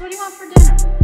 What do you want for dinner?